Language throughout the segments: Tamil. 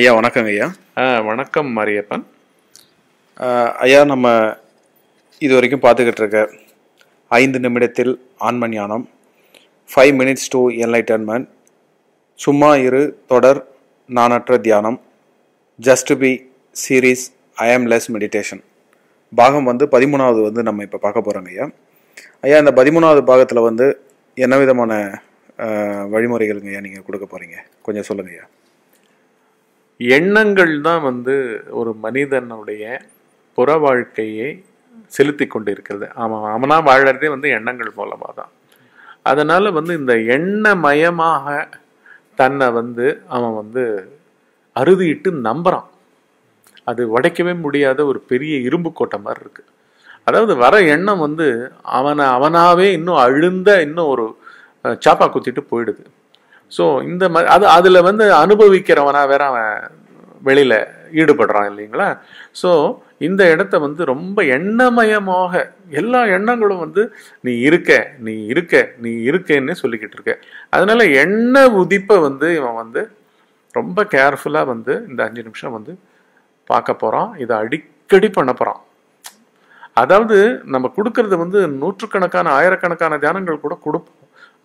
ஐயா வணக்கம் ஐயா. வணக்கம் மாரியப்பன் ஐயா. நம்ம இது வரைக்கும் பார்த்துக்கிட்டு இருக்க 5 நிமிடத்தில் ஆன்ம ஞானம், 5 minutes to enlightenment, சும்மா இரு தொடர் நானற்ற தியானம், just be series aimless meditation பாகம் 13வது நம்ம இப்போ பார்க்க போகிறோங்க ஐயா. ஐயா, இந்த 13வது பாகத்தில் என்ன விதமான வழிமுறைகளுங்க ஐயா நீங்கள் கொடுக்க போகிறீங்க, கொஞ்சம் சொல்லுங்க ஐயா. எண்ணங்கள் தான் ஒரு மனிதனுடைய புற வாழ்க்கையை செலுத்தி கொண்டு இருக்கிறது. ஆமாம், அவனா வாழறதே எண்ணங்கள் மூலமாக தான். அதனால் இந்த எண்ணமயமாக தன்னை அவன் அறுதிட்டு நம்புகிறான். அது உடைக்கவே முடியாத ஒரு பெரிய இரும்பு கோட்டை மாதிரி இருக்குது. அதாவது வர எண்ணம் அவனாவே இன்னும் அழுந்த இன்னும் ஒரு சாப்பா குத்திட்டு போயிடுது. ஸோ இந்த மாதிரி அது அதில் அனுபவிக்கிறவனா வேற அவன் வெளியில் ஈடுபடுறான் இல்லைங்களா. ஸோ இந்த இடத்த ரொம்ப எண்ணமயமாக எல்லா எண்ணங்களும் நீ இருக்கேன்னு சொல்லிக்கிட்டு இருக்க. அதனால எண்ண உதிப்பை இவன் ரொம்ப கேர்ஃபுல்லாக இந்த 5 நிமிஷம் பார்க்க போகிறான். இதை அடிக்கடி பண்ண போகிறான். அதாவது நம்ம கொடுக்கறது நூற்றுக்கணக்கான ஆயிரக்கணக்கான தியானங்கள் கூட கொடுப்போம்.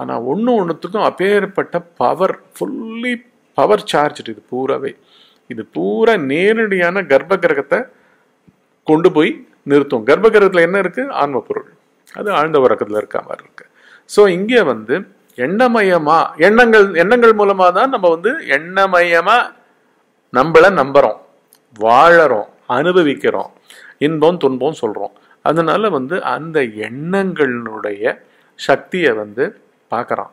ஆனால் ஒன்றுத்துக்கும் அப்பேற்பட்ட பவர், ஃபுல்லி பவர் சார்ஜ்டு. இது பூரா நேரடியான கர்ப்ப கிரகத்தை கொண்டு போய் நிறுத்தும். கர்ப்ப கிரகத்தில் என்ன இருக்குது? ஆன்ம பொருள். அது ஆழ்ந்த உறக்கத்தில் இருக்க மாதிரி இருக்கு. ஸோ இங்கே எண்ணமயமாக எண்ணங்கள் மூலமாக தான் நம்ம எண்ணமயமாக நம்மளை நம்புகிறோம், வாழறோம், அனுபவிக்கிறோம், இன்பம் துன்பம் சொல்கிறோம். அதனால அந்த எண்ணங்களுடைய சக்தியை பார்க்குறான்.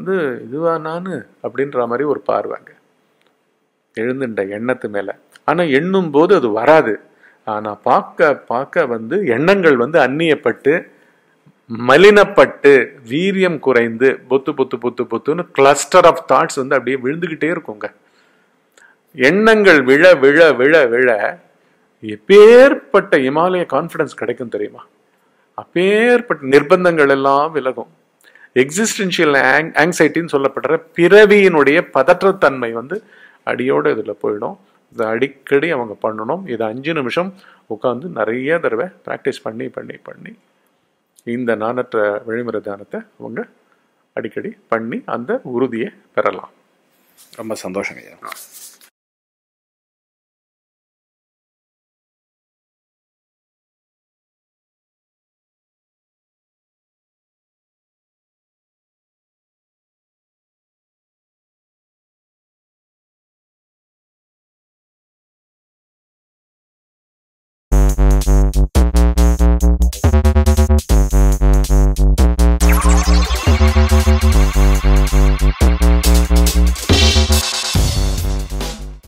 இது இதுவா நான் அப்படின்ற மாதிரி ஒரு பார்வைங்க எழுந்துட்ட எண்ணத்து மேலே. ஆனால் எண்ணும் போது அது வராது. ஆனால் பார்க்க பார்க்க எண்ணங்கள் அந்நியப்பட்டு மலினப்பட்டு வீரியம் குறைந்து பொத்து பொத்து பொத்து பொத்துன்னு கிளஸ்டர் ஆஃப் தாட்ஸ் அப்படியே விழுந்துக்கிட்டே இருக்குங்க. எண்ணங்கள் விழ விழ விழ விழ எப்பேற்பட்ட இமாலய கான்ஃபிடன்ஸ் கிடைக்கும் தெரியுமா? அப்பேற்பட்ட நிர்பந்தங்கள் எல்லாம் விலகும். எக்ஸிஸ்டென்ஷியல் ஆங்ஸைட்டின்னு சொல்லப்படுற பிறவியினுடைய பதற்றத்தன்மை அடியோடு இதில் போயிடும். இதை அடிக்கடி அவங்க பண்ணணும். இதை 5 நிமிஷம் உட்காந்து நிறைய தடவை ப்ராக்டிஸ் பண்ணி பண்ணி பண்ணி இந்த நானற்ற வழிமுறை தியானத்தை அவங்க அடிக்கடி பண்ணி அந்த உறுதியை பெறலாம். ரொம்ப சந்தோஷங்க ஐயா.